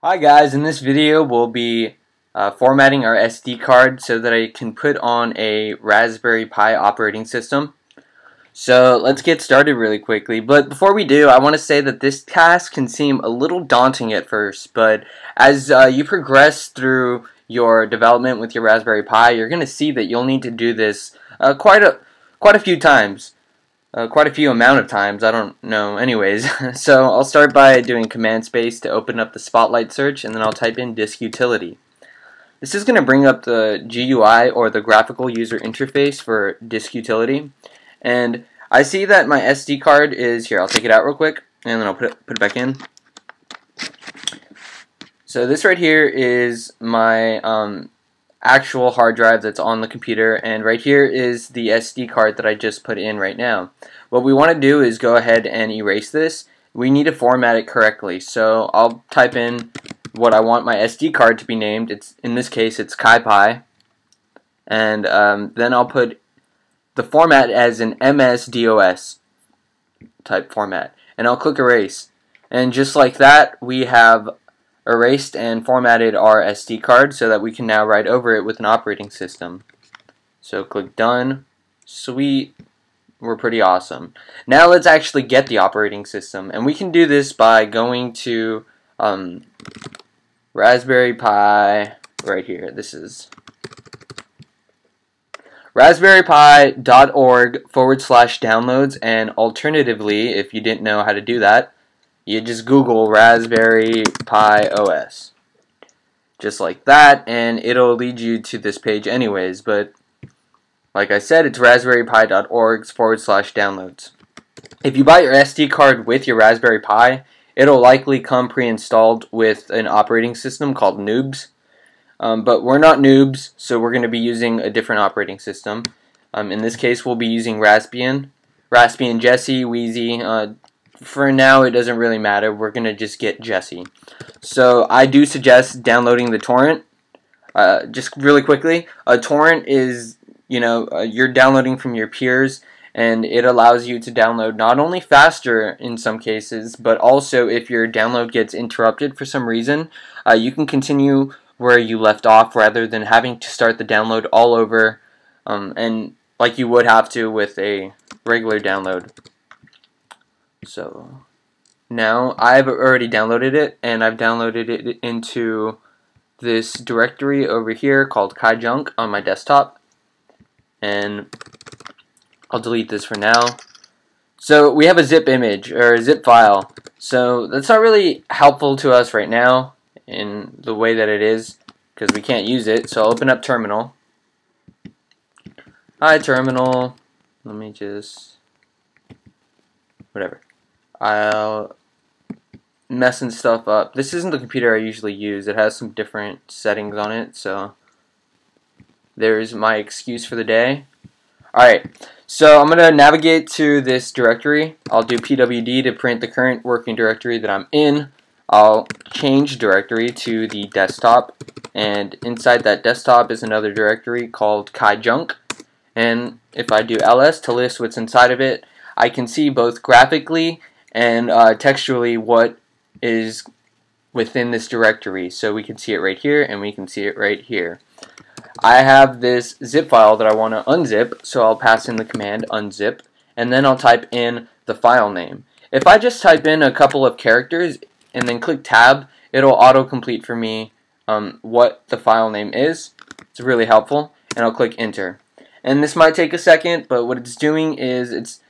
Hi guys, in this video we'll be formatting our SD card so that I can put on a Raspberry Pi operating system. So let's get started really quickly, but before we do I want to say that this task can seem a little daunting at first, but as you progress through your development with your Raspberry Pi you're going to see that you'll need to do this quite a few times. Quite a few amount of times, I don't know. Anyways, so I'll start by doing command space to open up the spotlight search, and then I'll type in disk utility. This is going to bring up the GUI, or the graphical user interface, for disk utility. And I see that my SD card is here. I'll take it out real quick, and then I'll put it back in. So this right here is my actual hard drive that's on the computer, and right here is the SD card that I just put in right now. What we want to do is go ahead and erase this. We need to format it correctly, so I'll type in what I want my SD card to be named. It's, in this case, it's KaiPi, and then I'll put the format as an MSDOS type format, and I'll click erase, and just like that we have erased and formatted our SD card so that we can now write over it with an operating system. So click done. Sweet. We're pretty awesome. Now let's actually get the operating system, and we can do this by going to Raspberry Pi right here. This is raspberrypi.org/downloads, and alternatively, if you didn't know how to do that, you just Google Raspberry Pi OS, just like that, and it'll lead you to this page anyways, but like I said, it's raspberrypi.org/downloads. If you buy your SD card with your Raspberry Pi, it'll likely come pre-installed with an operating system called Noobs, but we're not noobs, so we're going to be using a different operating system. In this case, we'll be using Raspbian, Jessie, wheezy. For now, it doesn't really matter. We're going to just get Jessie. So I do suggest downloading the torrent. Just really quickly, a torrent is, you know, you're downloading from your peers, and it allows you to download not only faster in some cases, but also if your download gets interrupted for some reason, you can continue where you left off rather than having to start the download all over, and like you would have to with a regular download. So now I've already downloaded it, and I've downloaded it into this directory over here called KaiJunk on my desktop, and I'll delete this for now. So we have a zip image, or a zip file, so that's not really helpful to us right now in the way that it is, because we can't use it. So I'll open up Terminal. Hi Terminal, let me just, whatever, I'll messing stuff up. This isn't the computer I usually use. It has some different settings on it, so there's my excuse for the day. Alright, so I'm going to navigate to this directory. I'll do pwd to print the current working directory that I'm in. I'll change directory to the desktop, and inside that desktop is another directory called KaiJunk, and if I do ls to list what's inside of it, I can see both graphically and textually what is within this directory. So we can see it right here, and we can see it right here. I have this zip file that I want to unzip, so I'll pass in the command unzip, and then I'll type in the file name. If I just type in a couple of characters and then click tab, it'll autocomplete for me what the file name is. It's really helpful, and I'll click enter. And this might take a second, but what it's doing is it's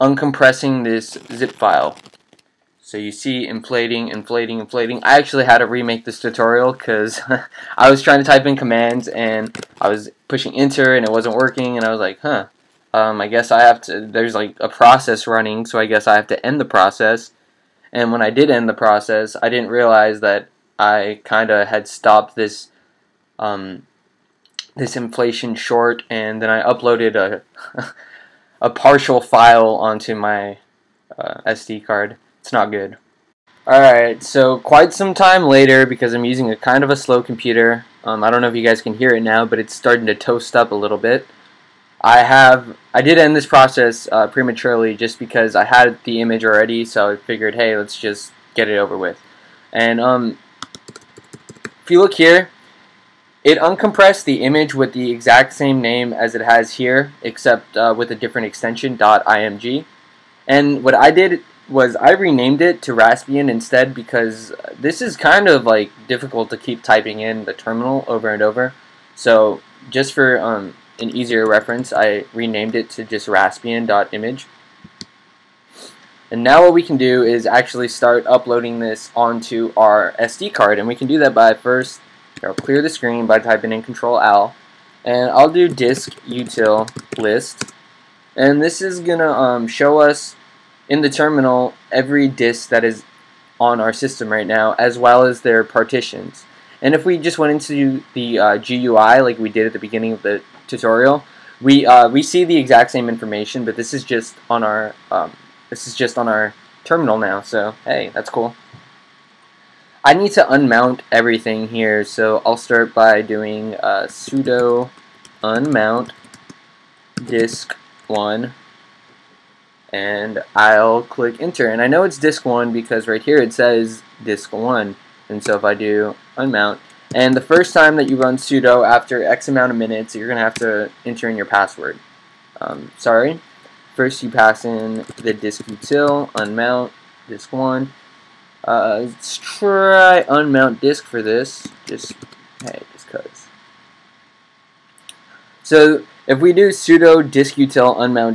uncompressing this zip file. So you see inflating. I actually had to remake this tutorial because I was trying to type in commands and I was pushing enter and it wasn't working, and I was like, huh, I guess I have to, there's like a process running, so I guess I have to end the process. And when I did end the process, I didn't realize that I kinda had stopped this this inflation short, and then I uploaded a partial file onto my SD card. It's not good. Alright, so quite some time later, because I'm using a kind of a slow computer, I don't know if you guys can hear it now, but it's starting to toast up a little bit. I did end this process prematurely just because I had the image already, so I figured, hey, let's just get it over with. And if you look here, it uncompressed the image with the exact same name as it has here, except with a different extension, .img. And what I did was I renamed it to Raspbian instead, because this is kind of like difficult to keep typing in the terminal over and over. So just for an easier reference, I renamed it to just Raspbian.img. And now what we can do is actually start uploading this onto our SD card, and we can do that by first clear the screen by typing in Control-L, and I'll do disk util list, and this is gonna show us in the terminal every disk that is on our system right now, as well as their partitions. And if we just went into the GUI like we did at the beginning of the tutorial, we see the exact same information, but this is just on our terminal now. So hey, that's cool. I need to unmount everything here, so I'll start by doing sudo unmount disk1, and I'll click enter. And I know it's disk1 because right here it says disk1, and so if I do unmount, and the first time that you run sudo after X amount of minutes, you're gonna have to enter in your password. First you pass in the diskutil unmount disk1. Let's try unmount disk for this, just cause. So if we do sudo diskutil unmount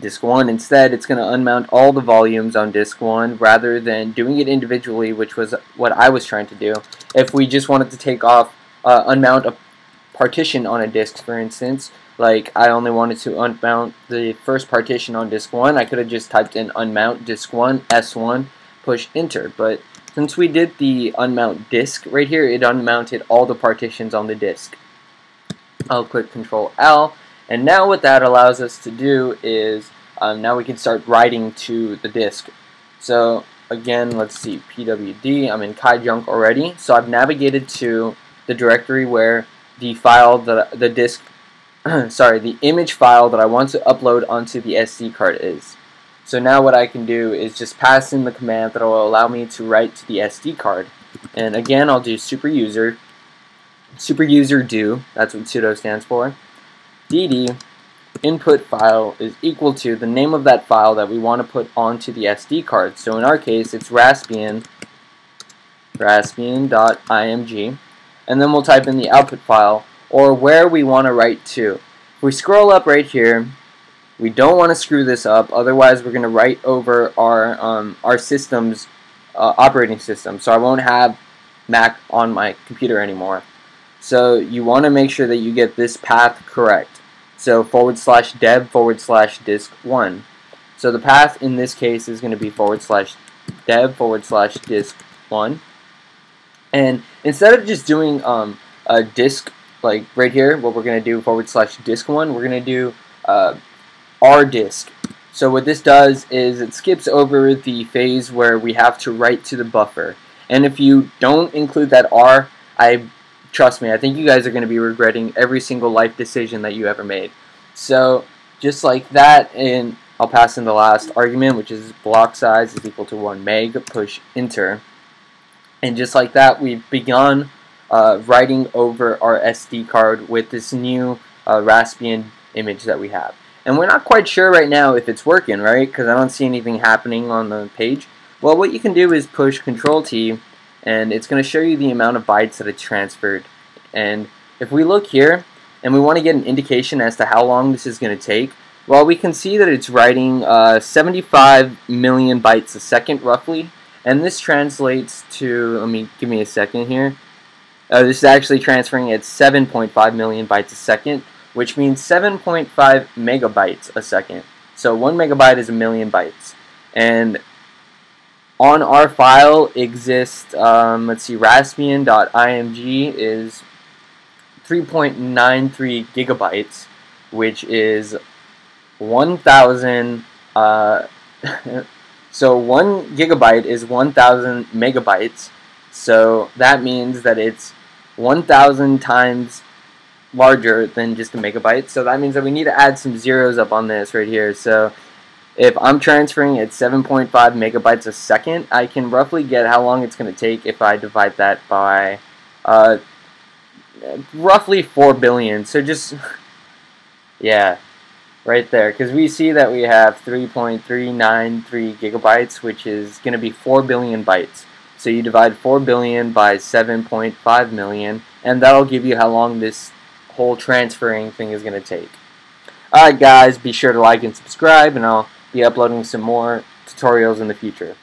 disk1 instead, it's going to unmount all the volumes on disk1 rather than doing it individually, which was what I was trying to do. If we just wanted to take off, unmount a partition on a disk, for instance, like I only wanted to unmount the first partition on disk1, I could have just typed in unmount disk1 s1, push enter, but since we did the unmount disk right here, it unmounted all the partitions on the disk. I'll click Control L, and now what that allows us to do is now we can start writing to the disk. So again, let's see, pwd, I'm in KaiJunk already, so I've navigated to the directory where the file that the disk, the image file that I want to upload onto the SD card is. So now what I can do is just pass in the command that will allow me to write to the SD card. And again, I'll do super user do, that's what sudo stands for, dd input file is equal to the name of that file that we want to put onto the SD card. So in our case, it's Raspbian, raspbian.img, and then we'll type in the output file, or where we want to write to. If we scroll up right here, we don't want to screw this up, otherwise we're going to write over our system's operating system, so I won't have Mac on my computer anymore. So you want to make sure that you get this path correct. So /dev/disk1. So the path in this case is going to be /dev/disk1. And instead of just doing a disk, like right here, what we're going to do /disk1, we're going to do rdisk. So what this does is it skips over the phase where we have to write to the buffer. And if you don't include that R, trust me, I think you guys are going to be regretting every single life decision that you ever made. So just like that, and I'll pass in the last argument, which is block size is equal to 1 meg, push enter. And just like that, we've begun writing over our SD card with this new Raspbian image that we have. And we're not quite sure right now if it's working, right? Because I don't see anything happening on the page. Well, what you can do is push Control-T, and it's going to show you the amount of bytes that it's transferred. And if we look here, and we want to get an indication as to how long this is going to take, well, we can see that it's writing 75 million bytes a second, roughly. And this translates to, give me a second here. This is actually transferring at 7.5 million bytes a second, which means 7.5 megabytes a second. So 1 megabyte is 1 million bytes. And on our file exists, let's see, raspbian.img is 3.93 gigabytes, which is 1,000, so 1 gigabyte is 1,000 megabytes. So that means that it's 1,000 times larger than just a megabyte, so that means that we need to add some zeros up on this right here. So if I'm transferring at 7.5 megabytes a second, I can roughly get how long it's going to take if I divide that by roughly 4 billion. So just yeah, right there, because we see that we have 3.393 gigabytes, which is going to be 4 billion bytes. So you divide 4 billion by 7.5 million, and that'll give you how long this whole transferring thing is going to take. Alright guys, be sure to like and subscribe, and I'll be uploading some more tutorials in the future.